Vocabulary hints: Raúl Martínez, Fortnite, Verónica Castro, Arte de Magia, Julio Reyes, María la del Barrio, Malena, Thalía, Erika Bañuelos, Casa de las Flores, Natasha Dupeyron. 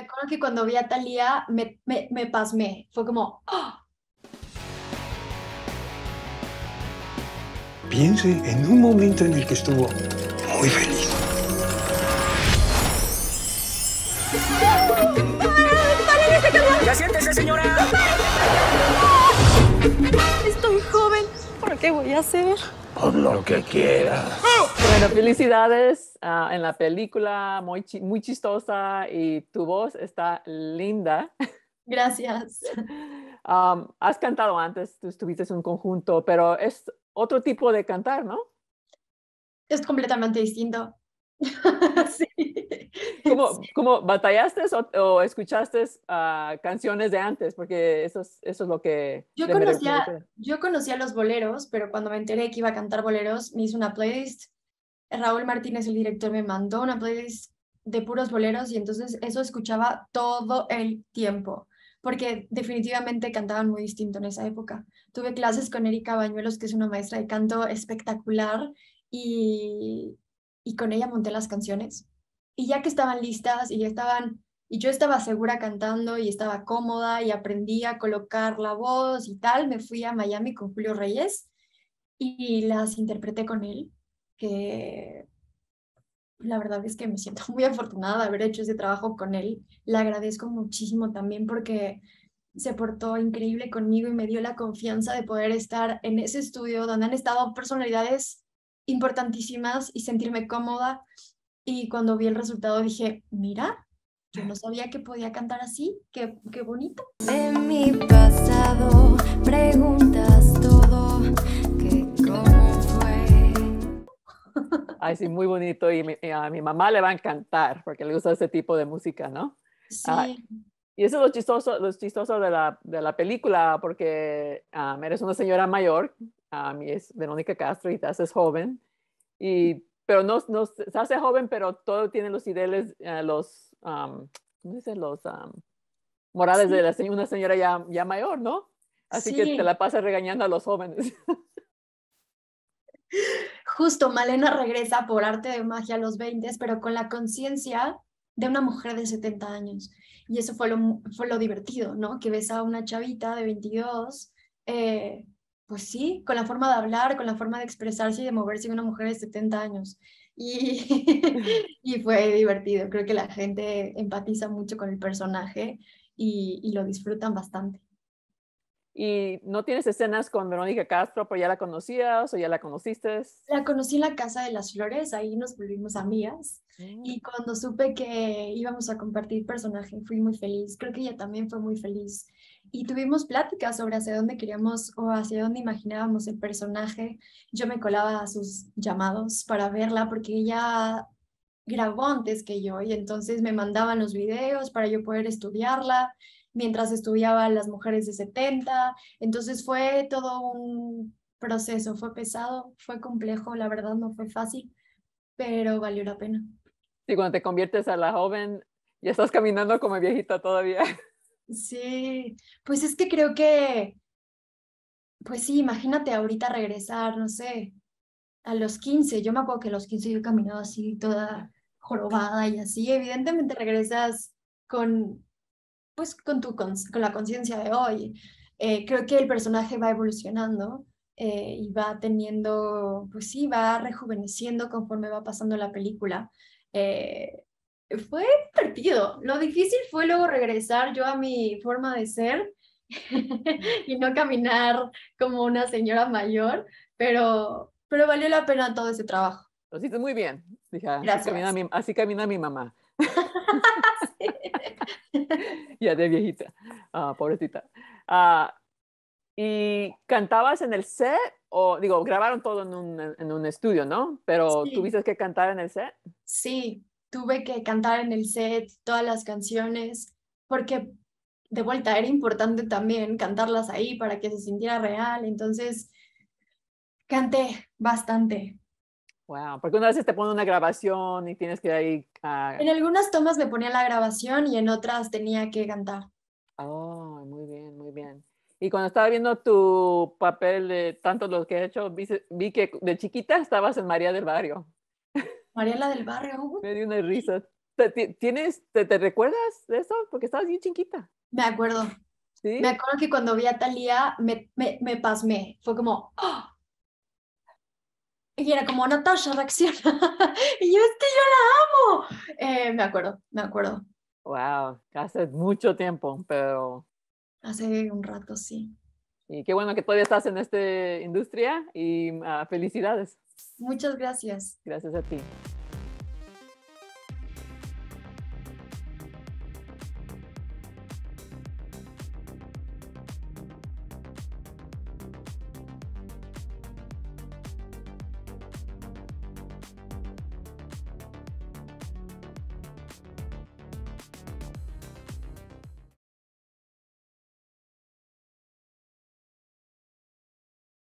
Me acuerdo que cuando vi a Thalía me pasmé. Fue como... ¡oh! Piense en un momento en el que estuvo muy feliz. ¡Ya siéntese, señora! Estoy joven. ¿Por qué voy a hacer? Por lo que quieras. Bueno, felicidades en la película, muy chistosa y tu voz está linda. Gracias. Has cantado antes, tú estuviste en un conjunto, pero es otro tipo de cantar, ¿no? Es completamente distinto. Sí. ¿Cómo batallaste o escuchaste canciones de antes? Porque eso es lo que... Yo conocía los boleros, pero cuando me enteré que iba a cantar boleros, me hizo una playlist. Raúl Martínez, el director, me mandó una playlist de puros boleros y entonces eso escuchaba todo el tiempo, porque definitivamente cantaban muy distinto en esa época. Tuve clases con Erika Bañuelos, que es una maestra de canto espectacular, y con ella monté las canciones. Y ya que estaban listas y yo estaba segura cantando y estaba cómoda y aprendí a colocar la voz y tal, me fui a Miami con Julio Reyes y las interpreté con él, que la verdad es que me siento muy afortunada de haber hecho ese trabajo con él. Le agradezco muchísimo también porque se portó increíble conmigo y me dio la confianza de poder estar en ese estudio donde han estado personalidades importantísimas y sentirme cómoda. Y cuando vi el resultado dije, mira, yo no sabía que podía cantar así, qué bonito. De mi pasado preguntas todo, que cómo fue. Ay, sí, muy bonito, y a mi mamá le va a encantar porque le gusta ese tipo de música, ¿no? Sí. Y eso es lo chistoso de la película, porque eres una señora mayor. Y es Verónica Castro y te haces joven, pero no se hace joven, pero todo tiene los ideales, los morales, sí, de una señora ya mayor, ¿no? Así, sí, que te la pasas regañando a los jóvenes. Justo, Malena regresa por arte de magia a los 20, pero con la conciencia de una mujer de 70 años. Y eso fue lo divertido, ¿no? Que ves a una chavita de 22, pues sí, con la forma de hablar, con la forma de expresarse y de moverse de una mujer de 70 años. Y fue divertido. Creo que la gente empatiza mucho con el personaje y lo disfrutan bastante. ¿Y no tienes escenas con Verónica Castro, pero ya la conocías o ya la conociste? La conocí en la Casa de las Flores, ahí nos volvimos amigas. Sí. Y cuando supe que íbamos a compartir personaje, fui muy feliz. Creo que ella también fue muy feliz. Y tuvimos pláticas sobre hacia dónde queríamos o hacia dónde imaginábamos el personaje. Yo me colaba a sus llamados para verla porque ella grabó antes que yo y entonces me mandaban los videos para yo poder estudiarla mientras estudiaba las mujeres de 70. Entonces fue todo un proceso, fue pesado, fue complejo, la verdad no fue fácil, pero valió la pena. Y cuando te conviertes a la joven, ya estás caminando como viejita todavía. Sí, pues es que creo que, pues sí, imagínate ahorita regresar, no sé, a los 15. Yo me acuerdo que a los 15 yo caminaba así, toda jorobada y así. Evidentemente regresas con la conciencia de hoy. Creo que el personaje va evolucionando y va teniendo, pues sí, va rejuveneciendo conforme va pasando la película. Fue divertido. Lo difícil fue luego regresar yo a mi forma de ser y no caminar como una señora mayor, pero valió la pena todo ese trabajo. Lo hiciste muy bien, hija. Gracias. Así camina mi mamá. Sí. Ya de viejita, pobrecita. ¿Y cantabas en el set? O, digo, grabaron todo en un estudio, ¿no? Pero sí. ¿Tuviste que cantar en el set? Sí. Tuve que cantar en el set todas las canciones, porque de vuelta era importante también cantarlas ahí para que se sintiera real. Entonces, canté bastante. Wow, porque una vez te ponen una grabación y tienes que ir ahí... En algunas tomas me ponía la grabación y en otras tenía que cantar. Oh, muy bien, muy bien. Y cuando estaba viendo tu papel de tantos los que he hecho, vi que de chiquita estabas en María del Barrio. María la del Barrio. Me dio una risa ¿Te recuerdas de eso? Porque estabas bien chiquita. Me acuerdo. ¿Sí? Me acuerdo que cuando vi a Thalía me pasmé. Fue como... ¡Oh! Y era como, Natasha, reacciona. Y yo, es que yo la amo. Me acuerdo. Wow, hace mucho tiempo, pero... Hace un rato, sí. Y qué bueno que todavía estás en esta industria y felicidades. Muchas gracias. Gracias a ti.